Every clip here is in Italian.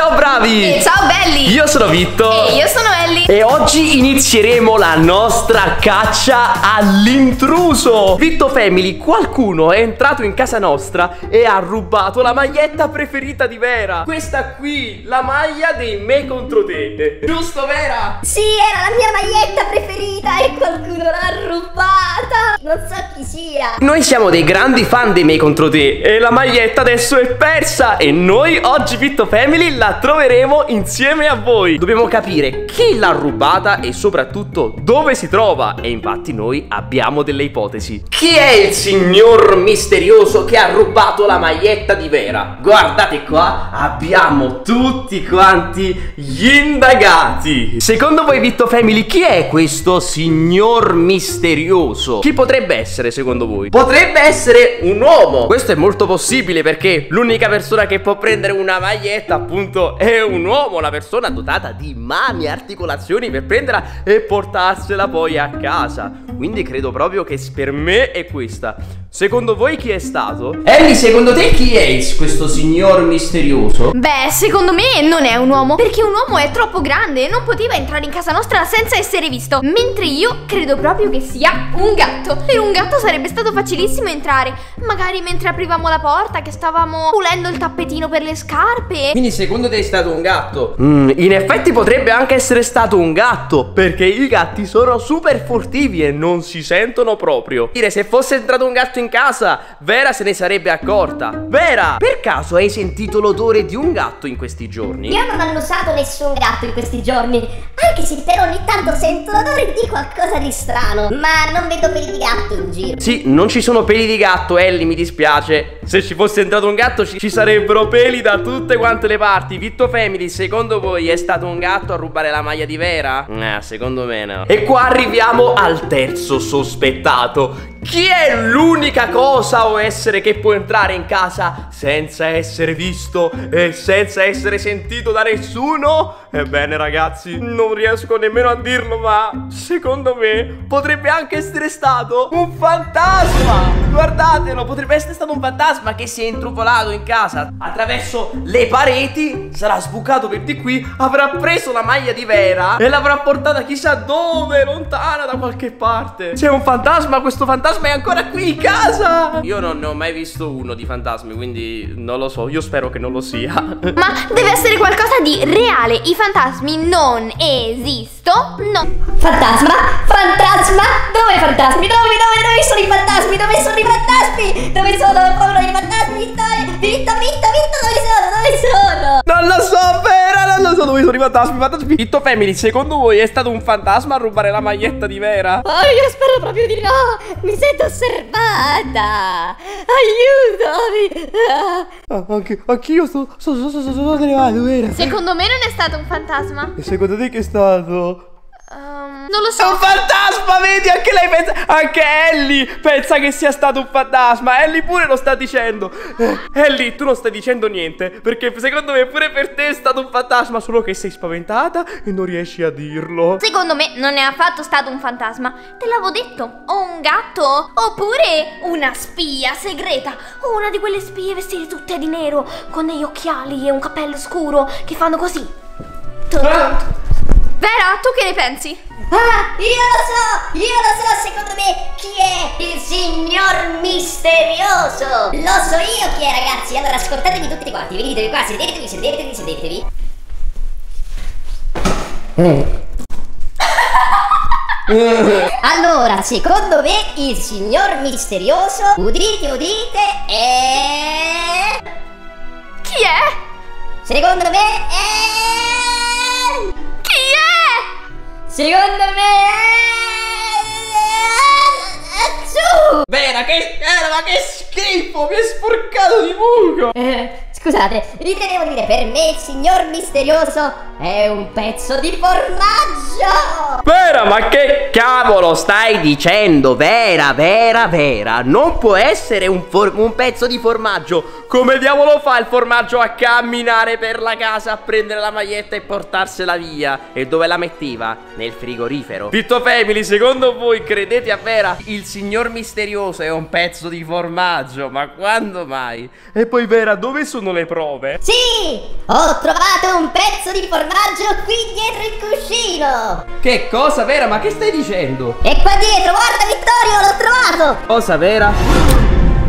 Ciao bravi! E ciao belli! Io sono Vitto. E io sono Elli. E oggi inizieremo la nostra caccia all'intruso. Vitto Family, qualcuno è entrato in casa nostra e ha rubato la maglietta preferita di Vera. Questa qui, la maglia dei Me Contro Te. Giusto Vera? Sì, era la mia maglietta preferita e qualcuno l'ha rubata. Non so chi sia. Noi siamo dei grandi fan dei Me Contro Te e la maglietta adesso è persa. E noi oggi Vitto Family la troveremo insieme a voi. Dobbiamo capire chi l'ha rubata e soprattutto dove si trova. E infatti noi abbiamo delle ipotesi. Chi è il signor misterioso che ha rubato la maglietta di Vera? Guardate qua, abbiamo tutti quanti gli indagati. Secondo voi Vitto Family, chi è questo signor misterioso? Chi potrebbe essere secondo voi? Potrebbe essere un uomo. Questo è molto possibile perché l'unica persona che può prendere una maglietta appunto è un uomo, una persona dotata di mani e articolazioni per prenderla e portarsela poi a casa. Quindi credo proprio che per me è questa. Secondo voi chi è stato? Elli, secondo te chi è questo signor misterioso? Beh, secondo me non è un uomo, perché un uomo è troppo grande e non poteva entrare in casa nostra senza essere visto. Mentre io credo proprio che sia un gatto. Per un gatto sarebbe stato facilissimo entrare, magari mentre aprivamo la porta, che stavamo pulendo il tappetino per le scarpe. Quindi secondo te è stato un gatto? In effetti potrebbe anche essere stato un gatto, perché i gatti sono super furtivi e non si sentono proprio. Dire, se fosse entrato un gatto in casa, Vera se ne sarebbe accorta. Vera, per caso hai sentito l'odore di un gatto in questi giorni? Io non ho annusato nessun gatto in questi giorni, anche se però ogni tanto sento l'odore di qualcosa di strano, ma non vedo peli di gatto in giro. Sì, non ci sono peli di gatto, Elli, mi dispiace. Se ci fosse entrato un gatto ci sarebbero peli da tutte quante le parti. Vitto Family, secondo voi è stato un gatto a rubare la maglia di Vera? Secondo me no. E qua arriviamo al terzo sospettato. Chi è l'unica cosa o essere che può entrare in casa senza essere visto e senza essere sentito da nessuno? Ebbene ragazzi, non riesco nemmeno a dirlo, ma secondo me potrebbe anche essere stato un fantasma. Guardatelo, potrebbe essere stato un fantasma che si è intrufolato in casa attraverso le pareti, sarà sbucato per di qui, avrà preso la maglia di Vera e l'avrà portata chissà dove, lontana da qualche parte. C'è un fantasma, questo fantasma è ancora qui in casa. Io non ne ho mai visto uno di fantasmi, quindi non lo so, io spero che non lo sia. Ma deve essere qualcosa di reale, i fantasmi non esistono. No. Fantasma? Fantasma? Dove fantasmi? Dove sono i fantasmi? Dove sono i fantasmi? Dove sono? Dove sono i fantasmi? Vitto, dove sono? Non lo so, Vera, non lo so dove sono i fantasmi. Vitto Family, secondo voi è stato un fantasma a rubare la maglietta di Vera? Oh, io spero proprio di no. Mi sento osservata! Aiutami! Ah, anch'io sono arrivato, Vera. Secondo me non è stato un fantasma. E secondo te che è stato? Non lo so. È un fantasma, vedi? Anche lei pensa. Anche Elli pensa che sia stato un fantasma. Elli pure lo sta dicendo. Elli, tu non stai dicendo niente, perché secondo me pure per te è stato un fantasma, solo che sei spaventata e non riesci a dirlo. Secondo me non è affatto stato un fantasma. Te l'avevo detto, o un gatto oppure una spia segreta, una di quelle spie vestite tutte di nero, con degli occhiali e un cappello scuro, che fanno così. Vera, tu che ne pensi? Ah, io lo so, secondo me chi è il signor misterioso? Lo so io chi è, ragazzi, allora ascoltatevi tutti quanti, venitevi qua, sedetevi. Allora, secondo me il signor misterioso, udite, è... Chi è? Secondo me è... Secondo me è... Vera, ma che schifo, mi è sporcato di buco. Scusate, vi devo dire, per me il signor misterioso è un pezzo di formaggio! Vera, ma che cavolo stai dicendo? Vera, non può essere un pezzo di formaggio. Come diavolo fa il formaggio a camminare per la casa, a prendere la maglietta e portarsela via? E dove la metteva? Nel frigorifero. Vitto Family, secondo voi credete a Vera? Il signor misterioso è un pezzo di formaggio, ma quando mai? E poi Vera, dove sono le prove? Sì, ho trovato un pezzo di formaggio qui dietro il cuscino. Che cosa, Vera? Ma che stai dicendo? È qua dietro, guarda Vittorio, l'ho trovato. Cosa, Vera?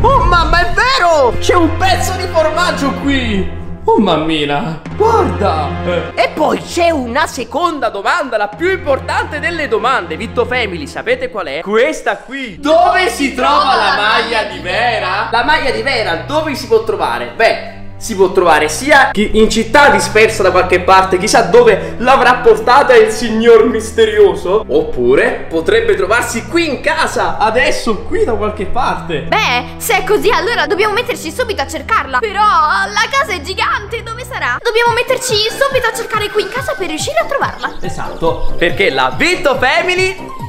Oh mamma, è vero! C'è un pezzo di formaggio qui. Oh mammina, guarda! E poi c'è una seconda domanda, la più importante delle domande, Vitto Family, sapete qual è? Questa qui! Dove si trova la maglia di Vera? La maglia di Vera dove si può trovare? Beh, si può trovare sia in città dispersa da qualche parte, chissà dove l'avrà portata il signor misterioso, oppure potrebbe trovarsi qui in casa, adesso qui da qualche parte. Beh, se è così allora dobbiamo metterci subito a cercarla. Però la casa è gigante, dove sarà? Dobbiamo metterci subito a cercare qui in casa per riuscire a trovarla. Esatto, perché la Vitto Family...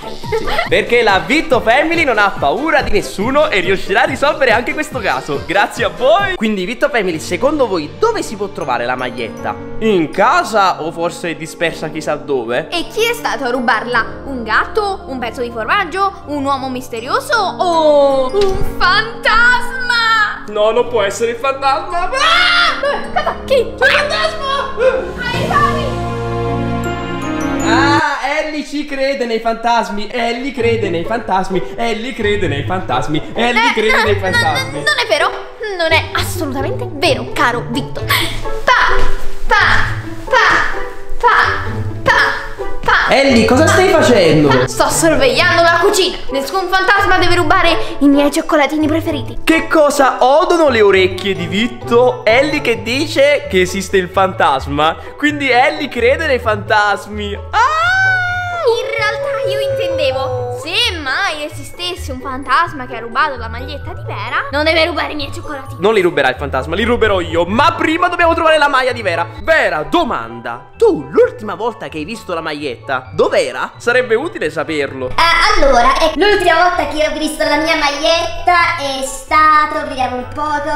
Sì, perché la Vitto Family non ha paura di nessuno e riuscirà a risolvere anche questo caso. Grazie a voi. Quindi Vitto Family, secondo voi dove si può trovare la maglietta? In casa o forse dispersa chissà dove? E chi è stato a rubarla? Un gatto? Un pezzo di formaggio? Un uomo misterioso? O un fantasma? No, non può essere il fantasma. Ah! Chi? Ah! Fantasma! Aiutami! Ah, Elli ci crede nei fantasmi, Elli crede nei fantasmi, Elli crede nei fantasmi, Elli crede nei fantasmi. Non è vero, non è assolutamente vero, caro Vitto. Elli, cosa stai facendo? Sto sorvegliando la cucina. Nessun fantasma deve rubare i miei cioccolatini preferiti. Che cosa? Odono le orecchie di Vitto. Elli che dice che esiste il fantasma. Quindi Elli crede nei fantasmi. In realtà io intendevo, se mai esistesse un fantasma che ha rubato la maglietta di Vera, non deve rubare i miei cioccolatini. Non li ruberà il fantasma, li ruberò io. Ma prima dobbiamo trovare la maglia di Vera. Vera, domanda: tu l'ultima volta che hai visto la maglietta, dov'era? Sarebbe utile saperlo. Allora, l'ultima volta che ho visto la mia maglietta è stato, vediamo un poco,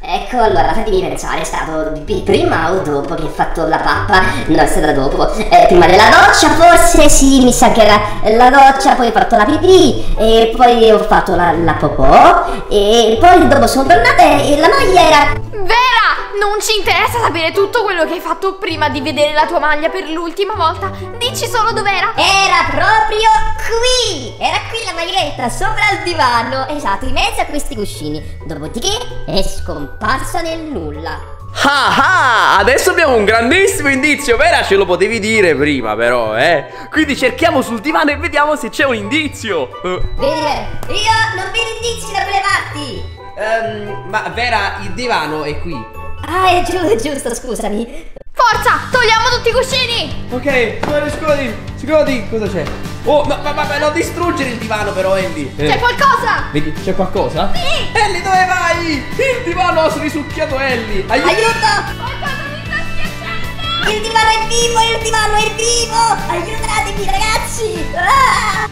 ecco, allora fatemi pensare, è stato prima o dopo che ho fatto la pappa? No, è stato dopo, prima della doccia forse, sì, mi sa che era la doccia, poi ho fatto la pipì e poi ho fatto la popò e poi dopo sono tornata e la maglia era... Vera, non ci interessa sapere tutto quello che hai fatto prima di vedere la tua maglia per l'ultima volta. Dici solo dov'era. Era proprio qui. Era qui la maglietta, sopra il divano. Esatto, in mezzo a questi cuscini. Dopodiché è scomparsa nel nulla. Ah ah, adesso abbiamo un grandissimo indizio. Vera, ce lo potevi dire prima però, Quindi cerchiamo sul divano e vediamo se c'è un indizio. Io non vedo indizi da quelle parti. Ma Vera, il divano è qui. Ah, è giusto, scusami. Forza, togliamo tutti i cuscini. Ok, togliamo i cuscini. Cosa c'è? Oh, no, ma non distruggere il divano però, Elli. C'è qualcosa. Vedi, c'è qualcosa? Sì. Elli, dove vai? Il divano ha risucchiato Elli. Aiuto. Aiuto. Il divano è vivo, il divano è vivo. Aiutatemi, ragazzi. Ah!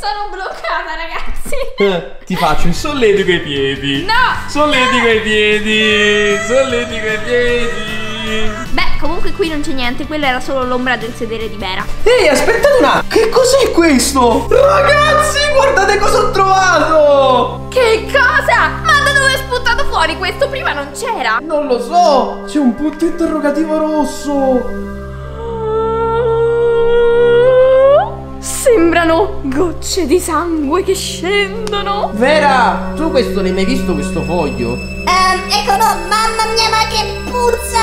Sono bloccata, ragazzi. Ti faccio un solletico ai piedi. No! Solletico ai piedi. Solletico ai piedi. Beh, comunque qui non c'è niente. Quella era solo l'ombra del sedere di Vera. Ehi, aspettate un attimo. Che cos'è questo? Ragazzi, guardate cosa ho trovato. Che cosa? Ma da dove è sputato fuori questo? Prima non c'era. Non lo so. C'è un punto interrogativo rosso. Sembrano gocce di sangue che scendono. Vera, tu questo l'hai mai visto questo foglio? Ecco, no, mamma mia, ma che puzza!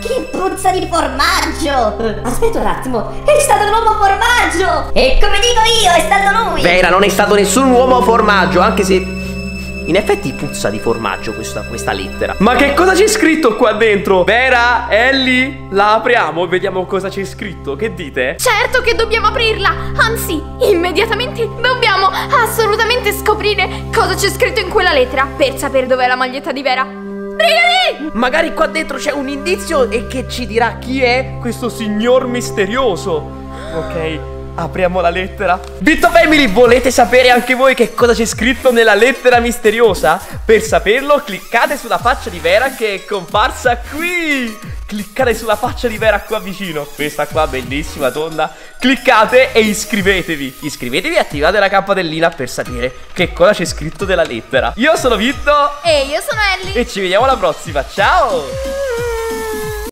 Che puzza di formaggio! Aspetta un attimo, è stato un uomo formaggio! E come dico io, è stato lui! Vera, non è stato nessun uomo formaggio, anche se... in effetti puzza di formaggio questa lettera. Ma che cosa c'è scritto qua dentro? Vera, Elli, la apriamo e vediamo cosa c'è scritto. Che dite? Certo che dobbiamo aprirla. Anzi, immediatamente dobbiamo assolutamente scoprire cosa c'è scritto in quella lettera per sapere dov'è la maglietta di Vera. Brigati! Magari qua dentro c'è un indizio e che ci dirà chi è questo signor misterioso. Ok, apriamo la lettera. Vitto Family, volete sapere anche voi che cosa c'è scritto nella lettera misteriosa? Per saperlo cliccate sulla faccia di Vera che è comparsa qui. Cliccate sulla faccia di Vera qua vicino. Questa qua bellissima tonda. Cliccate e iscrivetevi. Iscrivetevi e attivate la campanellina per sapere che cosa c'è scritto nella lettera. Io sono Vitto. E io sono Elli. E ci vediamo alla prossima, ciao.